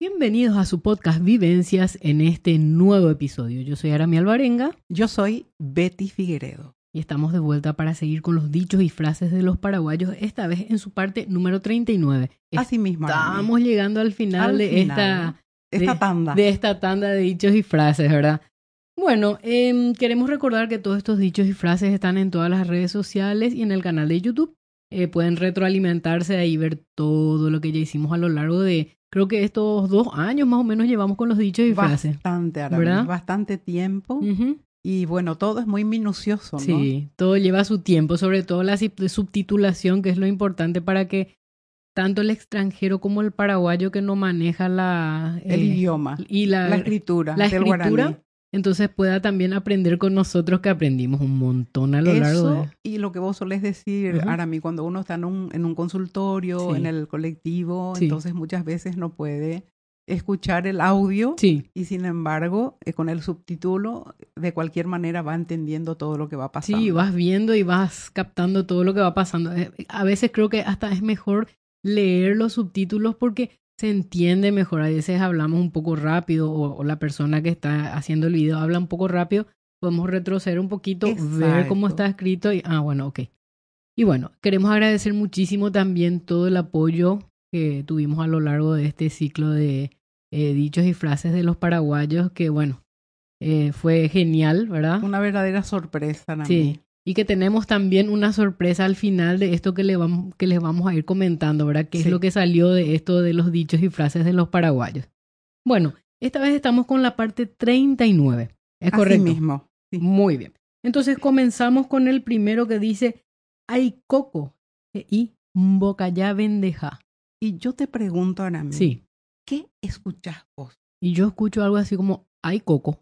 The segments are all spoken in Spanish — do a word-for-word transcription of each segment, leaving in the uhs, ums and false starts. Bienvenidos a su podcast Vivencias en este nuevo episodio. Yo soy Arami Alvarenga. Yo soy Betty Figueredo. Y estamos de vuelta para seguir con los dichos y frases de los paraguayos, esta vez en su parte número treinta y nueve. Así mismo. Estamos Arami. llegando al final, al de, final. Esta, esta de, tanda. de esta tanda de dichos y frases, ¿verdad? Bueno, eh, queremos recordar que todos estos dichos y frases están en todas las redes sociales y en el canal de YouTube. Eh, pueden retroalimentarse de ahí, ver todo lo que ya hicimos a lo largo de... Creo que estos dos años más o menos llevamos con los dichos y frases. Bastante, Arami, ¿verdad? Bastante tiempo. Uh-huh. Y bueno, todo es muy minucioso, ¿no? Sí, todo lleva su tiempo, sobre todo la subtitulación, que es lo importante para que tanto el extranjero como el paraguayo que no maneja la... Eh, el idioma y la, la escritura la del escritura, guaraní. Entonces pueda también aprender con nosotros, que aprendimos un montón a lo Eso, largo de... Y lo que vos solés decir, uh-huh. Arami, cuando uno está en un, en un consultorio, sí. en el colectivo, sí. entonces muchas veces no puede escuchar el audio sí. y sin embargo, eh, con el subtítulo, de cualquier manera va entendiendo todo lo que va pasando. Sí, vas viendo y vas captando todo lo que va pasando. A veces creo que hasta es mejor leer los subtítulos porque... se entiende mejor. A veces hablamos un poco rápido o, o la persona que está haciendo el video habla un poco rápido. Podemos retroceder un poquito, Exacto. ver cómo está escrito y... Ah, bueno, ok. Y bueno, queremos agradecer muchísimo también todo el apoyo que tuvimos a lo largo de este ciclo de eh, dichos y frases de los paraguayos, que bueno, eh, fue genial, ¿verdad? Una verdadera sorpresa, Nami. Sí. Y que tenemos también una sorpresa al final de esto que, le vamos, que les vamos a ir comentando, ¿verdad? ¿Qué sí. es lo que salió de esto de los dichos y frases de los paraguayos? Bueno, esta vez estamos con la parte treinta y nueve. ¿Es Así correcto? Mismo. Sí. Muy bien. Entonces comenzamos con el primero que dice, hay coco y bocayá vendeja. Y yo te pregunto, Arami, sí. ¿qué escuchás vos? Y yo escucho algo así como, hay coco.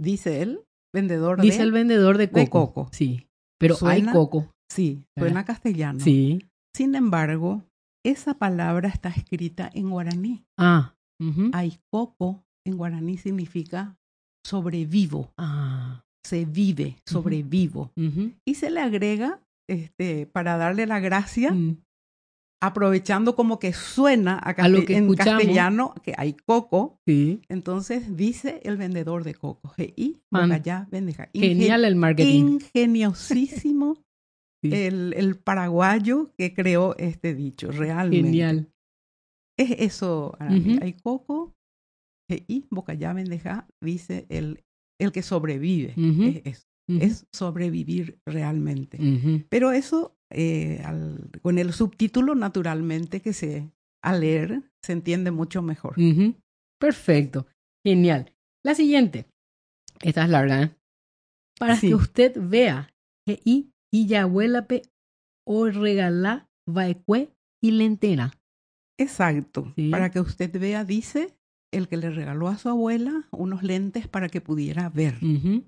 Dice él. Vendedor Dice de, el vendedor de coco. De coco. Sí, pero suena, hay coco. Sí, ¿verdad? Suena castellano. Sí. Sin embargo, esa palabra está escrita en guaraní. Ah. Uh-huh. Hay coco en guaraní significa sobrevivo. Ah. Se vive, sobrevivo. Uh-huh. Uh-huh. Y se le agrega, este, para darle la gracia, uh-huh. aprovechando como que suena a, castell- a lo que en castellano, que hay coco, sí. entonces dice el vendedor de coco. G I, bocayá, vendeja. Inge- Genial el marketing. Ingeniosísimo sí. el, el paraguayo que creó este dicho, realmente. Genial. Es eso, Arami. Uh-huh. Hay coco, G I, bocayá, vendeja, dice el, el que sobrevive. Uh-huh. Es eso. Uh-huh. Es sobrevivir realmente. Uh-huh. Pero eso... Eh, al, con el subtítulo naturalmente que se al leer se entiende mucho mejor. Uh-huh. Perfecto, genial. La siguiente, esta es larga, ¿eh? Para sí. que usted vea que y y ya huelape o regalá vaecue y lentera. Exacto, sí. para que usted vea, dice el que le regaló a su abuela unos lentes para que pudiera ver. Uh-huh.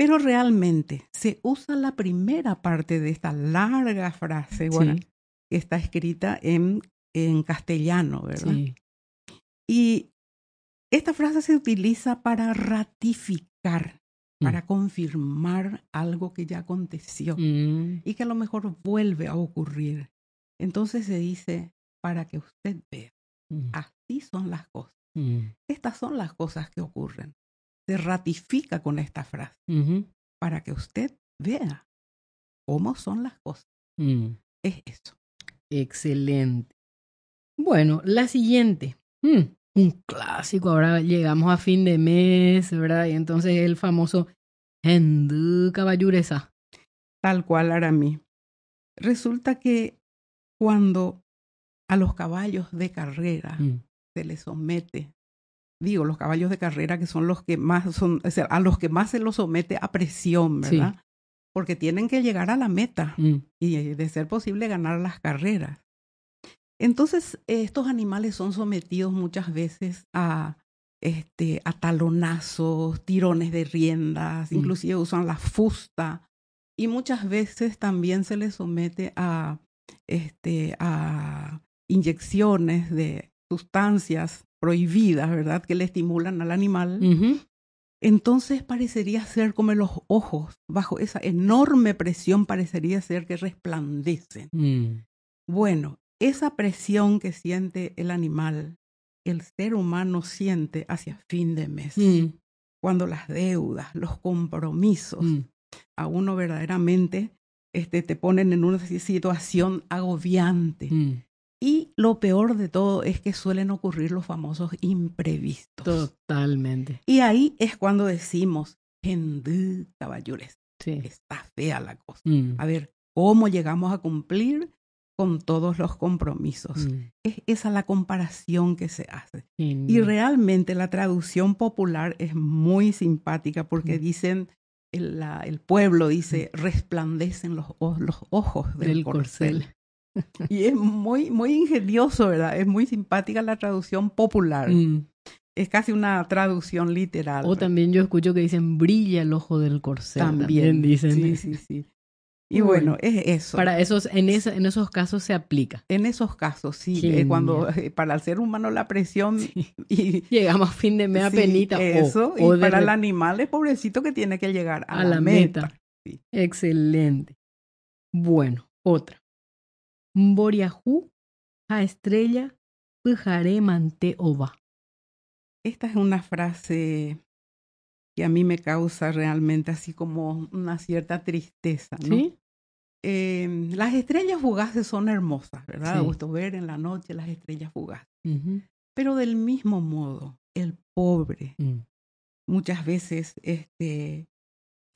Pero realmente se usa la primera parte de esta larga frase guaraní, sí. que está escrita en, en castellano, ¿verdad? Sí. Y esta frase se utiliza para ratificar, mm. para confirmar algo que ya aconteció mm. y que a lo mejor vuelve a ocurrir. Entonces se dice, para que usted vea, mm. así son las cosas. Mm. Estas son las cosas que ocurren. Se ratifica con esta frase uh-huh. para que usted vea cómo son las cosas. Mm. Es eso. Excelente. Bueno, la siguiente. Mm, un clásico. Ahora llegamos a fin de mes, ¿verdad? Y entonces el famoso Hendu caballuresa. Tal cual, Arami. Resulta que cuando a los caballos de carrera mm. se les somete Digo, los caballos de carrera que son los que más son, o sea, a los que más se los somete a presión, ¿verdad? Sí. Porque tienen que llegar a la meta mm. y de ser posible ganar las carreras. Entonces, estos animales son sometidos muchas veces a, este, a talonazos, tirones de riendas, mm. inclusive usan la fusta y muchas veces también se les somete a, este, a inyecciones de sustancias prohibidas, ¿verdad? Que le estimulan al animal. Uh-huh. Entonces parecería ser como los ojos, bajo esa enorme presión, parecería ser que resplandecen. Mm. Bueno, esa presión que siente el animal el ser humano siente hacia fin de mes, mm. cuando las deudas, los compromisos, mm. a uno verdaderamente este, te ponen en una situación agobiante. Mm. Y lo peor de todo es que suelen ocurrir los famosos imprevistos. Totalmente. Y ahí es cuando decimos, gente, caballeros, sí. está fea la cosa. Mm. A ver, ¿cómo llegamos a cumplir con todos los compromisos? Mm. Es esa la comparación que se hace. Mm. Y realmente la traducción popular es muy simpática porque mm. dicen, el, la, el pueblo dice, resplandecen los, los ojos del, del corcel. corcel. Y es muy, muy ingenioso, ¿verdad? Es muy simpática la traducción popular. Mm. Es casi una traducción literal. O ¿verdad? También yo escucho que dicen, brilla el ojo del corcel. También, también dicen. Sí, sí, sí. Y bueno, bueno, es eso. Para esos, en, esa, en esos casos se aplica. En esos casos, sí. Eh, cuando eh, para el ser humano la presión... Sí. Y, llegamos a fin de mes, sí, penita. Eso, o, y o para el animal es pobrecito que tiene que llegar a, a la, la meta. meta. Sí. Excelente. Bueno, otra. Mboriajú, a estrella, pujaré manté ova. Esta es una frase que a mí me causa realmente así como una cierta tristeza, ¿no? ¿Sí? Eh, las estrellas fugaces son hermosas, ¿verdad? Sí. A gusto ver en la noche las estrellas fugaces. Uh-huh. Pero del mismo modo, el pobre uh-huh. muchas veces este,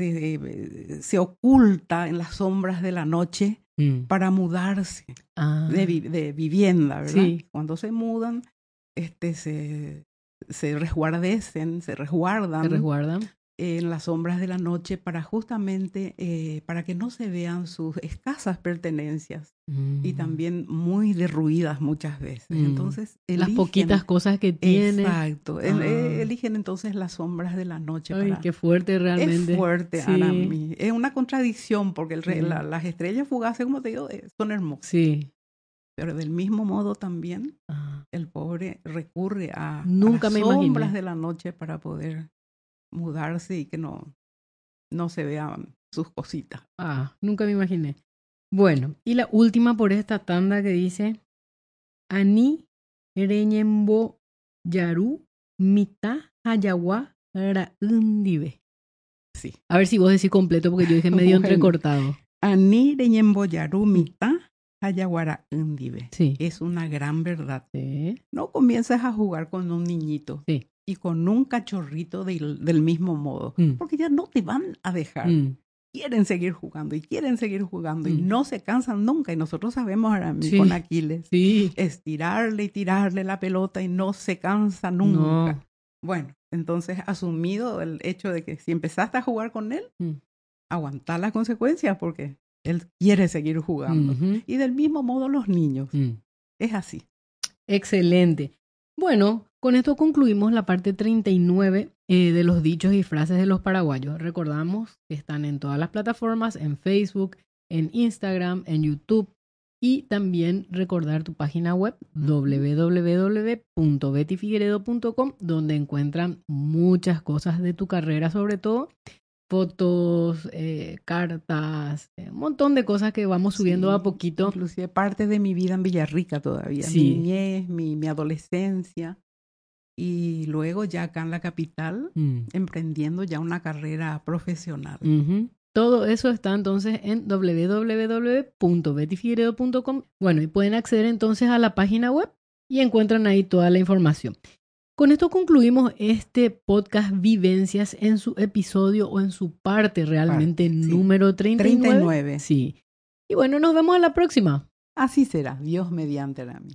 se, se oculta en las sombras de la noche mm. para mudarse ah. de, vi- de vivienda, ¿verdad? Sí. Cuando se mudan, este, se, se resguardecen, se resguardan, se resguardan. Eh, en las sombras de la noche para justamente, eh, para que no se vean sus escasas pertenencias mm. y también muy derruidas muchas veces. Mm. Entonces, eligen, las poquitas cosas que tienen. Exacto. Ah. El, eligen entonces las sombras de la noche. Ay, para, qué fuerte realmente. Es fuerte, sí. Arami. Es una contradicción porque el, sí. la, las estrellas fugaces, como te digo, son hermosas. Sí. Pero del mismo modo también ah. el pobre recurre a, Nunca a las me sombras imaginé. de la noche para poder mudarse y que no, no se vean sus cositas. Ah, nunca me imaginé. Bueno, y la última por esta tanda que dice Ani reñembo yaru mita hayawa raundive. Sí. A ver si vos decís completo porque yo dije medio entrecortado. Ani reñembo yaru mita hayawa raundive. Sí. Es una gran verdad. Sí. No comienzas a jugar con un niñito. Sí. Y con un cachorrito del, del mismo modo, mm. porque ya no te van a dejar. Mm. Quieren seguir jugando y quieren seguir jugando mm. y no se cansan nunca. Y nosotros sabemos ahora mismo sí. con Aquiles, sí. estirarle y tirarle la pelota y no se cansa nunca. No. Bueno, entonces asumido el hecho de que si empezaste a jugar con él, mm. aguantar las consecuencias porque él quiere seguir jugando. Mm-hmm. Y del mismo modo los niños. Mm. Es así. Excelente. Bueno, con esto concluimos la parte treinta y nueve eh, de los dichos y frases de los paraguayos. Recordamos que están en todas las plataformas, en Facebook, en Instagram, en YouTube y también recordar tu página web doble u doble u doble u punto betty figueredo punto com, donde encuentran muchas cosas de tu carrera, sobre todo fotos, eh, cartas, eh, un montón de cosas que vamos subiendo sí, a poquito. Inclusive parte de mi vida en Villarrica todavía, sí. mi niñez, mi, mi adolescencia. Y luego ya acá en la capital, mm. emprendiendo ya una carrera profesional. Uh-huh. Todo eso está entonces en doble u doble u doble u punto betty figueredo punto com. Bueno, y pueden acceder entonces a la página web y encuentran ahí toda la información. Con esto concluimos este podcast Vivencias en su episodio o en su parte realmente parte, sí. número treinta y nueve. treinta y nueve. Sí. Y bueno, nos vemos a la próxima. Así será, Dios mediante, Arami.